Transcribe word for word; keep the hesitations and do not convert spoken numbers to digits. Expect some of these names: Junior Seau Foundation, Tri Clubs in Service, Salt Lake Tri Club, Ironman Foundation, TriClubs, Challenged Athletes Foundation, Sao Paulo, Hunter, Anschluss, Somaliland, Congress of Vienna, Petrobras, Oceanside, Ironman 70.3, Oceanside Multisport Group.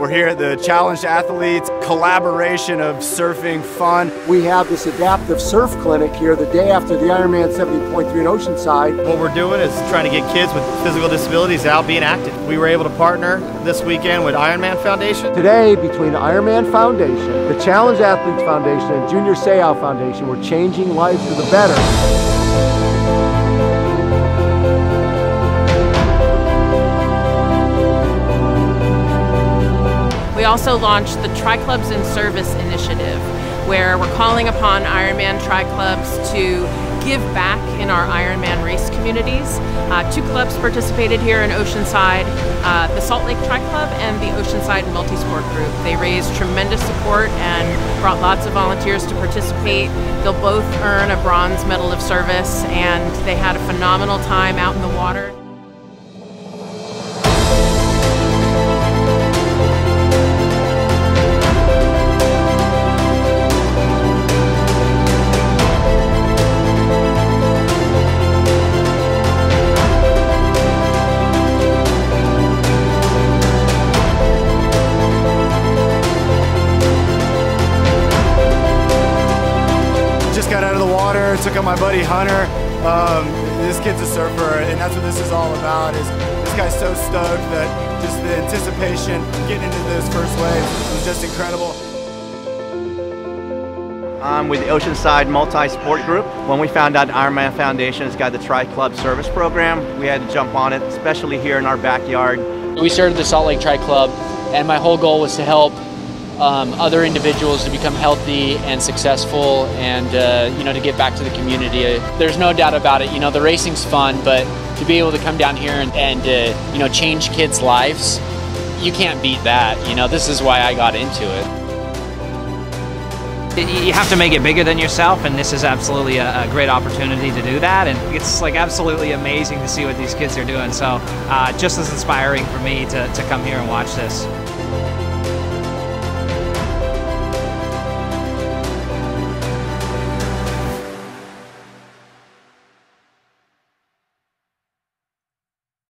We're here at the Challenged Athletes collaboration of surfing fun. We have this adaptive surf clinic here the day after the Ironman seventy point three in Oceanside. What we're doing is trying to get kids with physical disabilities out being active. We were able to partner this weekend with Ironman Foundation. Today, between the Ironman Foundation, the Challenged Athletes Foundation, and Junior Seau Foundation, we're changing lives for the better. We also launched the Tri Clubs in Service initiative, where we're calling upon Ironman Tri Clubs to give back in our Ironman race communities. Uh, two clubs participated here in Oceanside, uh, the Salt Lake Tri Club and the Oceanside Multisport Group. They raised tremendous support and brought lots of volunteers to participate. They'll both earn a bronze medal of service, and they had a phenomenal time out in the water. Got out of the water, took up my buddy Hunter. Um, this kid's a surfer, and that's what this is all about. Is this guy's so stoked that just the anticipation, getting into those first waves was just incredible. I'm with the Oceanside Multisport Group. When we found out Ironman Foundation has got the Tri Club Service Program, we had to jump on it, especially here in our backyard. We started the Salt Lake Tri Club, and my whole goal was to help Um, other individuals to become healthy and successful, and uh, you know, to get back to the community. There's no doubt about it. You know, the racing's fun, but to be able to come down here and, and uh, you know, change kids' lives, you can't beat that. You know, this is why I got into it. You have to make it bigger than yourself, and this is absolutely a, a great opportunity to do that. And it's like absolutely amazing to see what these kids are doing. So, uh, just as inspiring for me to, to come here and watch this.